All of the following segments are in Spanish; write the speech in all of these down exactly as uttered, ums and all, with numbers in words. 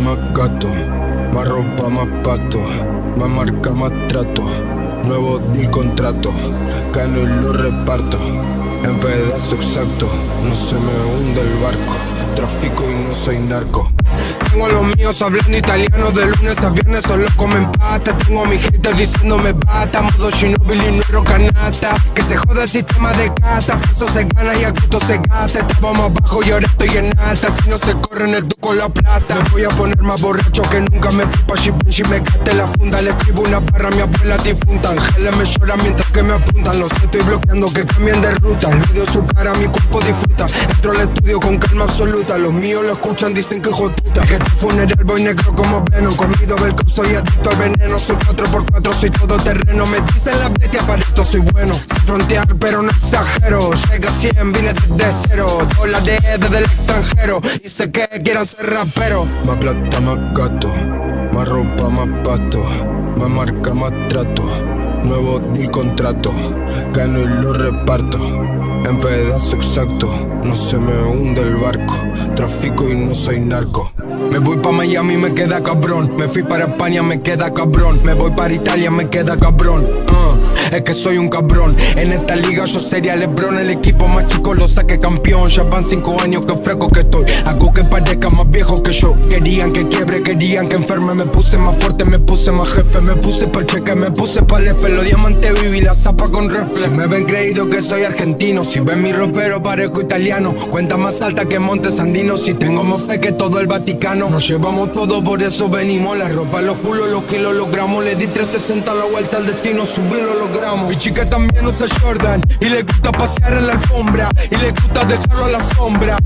más gato, más ropa, más pasto, más marca, más trato. Nuevo deal, contrato, gano y lo reparto, en pedazo exacto, no se me hunde el barco. Trafico y no soy narco. Tengo a los míos hablando italiano de lunes a viernes, solo comen pasta. Tengo a mis haters diciéndome bata, modo Shinobili, no ero canata. Que se joda el sistema de gata, falso se gana y a gusto se gasta. Estábamos abajo y ahora estoy en alta, si no se corre en el duco la plata. Me voy a poner más borracho que nunca, me fui pa' Shipenshi, me gasté la funda. Le escribo una barra a mi abuela difunta, ángeles me lloran mientras que me apuntan. Los estoy bloqueando que cambien de ruta, le dio su cara, mi cuerpo disfruta. Entro al estudio con calma absoluta, los míos lo escuchan, dicen que hijo de puta. Que este funeral voy negro como Venom, comido del cop, soy adicto al veneno. Soy cuatro por cuatro, soy todoterreno, me dicen la bestia, para esto soy bueno. Sin frontear pero no exagero, llega a cien, vine desde cero. Dólares desde el extranjero, y sé que quieran ser raperos. Más plata, más gato, más ropa, más pasto, más marca, más trato. Nuevo deal, contrato, gano y lo reparto, en pedazo exacto, no se me hunde el barco. Trafico y no soy narco. Me voy pa' Miami, me queda cabrón. Me fui para España, me queda cabrón. Me voy para Italia, me queda cabrón. uh, Es que soy un cabrón. En esta liga yo sería LeBron. El equipo más chico lo saqué campeón. Ya van cinco años que fresco que estoy, hago que parezca más viejo que yo. Querían que quiebre, querían que enferme, me puse más fuerte, me puse más jefe. Me puse pa' cheque, me puse pa' lefe. Los diamantes viví la zapa con reflex. Si me ven creído que soy argentino, si ven mi ropero parezco italiano. Cuenta más alta que montes andinos, si tengo más fe que todo el Vaticano. Nos llevamos todo, por eso venimos. La ropa, los culos, los kilos, los gramos. Le di trescientos sesenta la vuelta al destino, subí lo logramos. Mi chica también usa Jordan y le gusta pasear en la alfombra, y le gusta dejarlo a la sombra.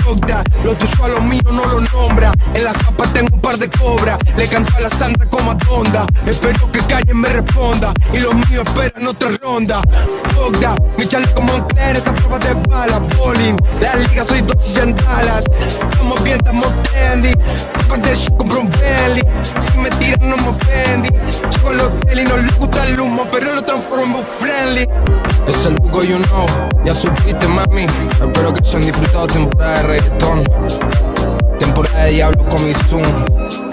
Fuck that, lo tuyo a lo mío no lo nombra. En la zapa tengo un par de cobras, le canto a la Sandra como a Tonda. Espero que Karen me responda, y los míos esperan otra ronda. Fuck that, mi chaleco Moncler, esa prueba de bala. Bowling, la liga soy dos y en Dallas. Estamos bien, estamos trendy. Aparte yo compro un belly, si me tiran no me ofendí. Llego al hotel y no les gusta el humo, pero lo transformo friendly. Es el buco, you know, ya supiste mami. Espero que hayan disfrutado temporada de reggaetón, temporada de diablo con mi zoom.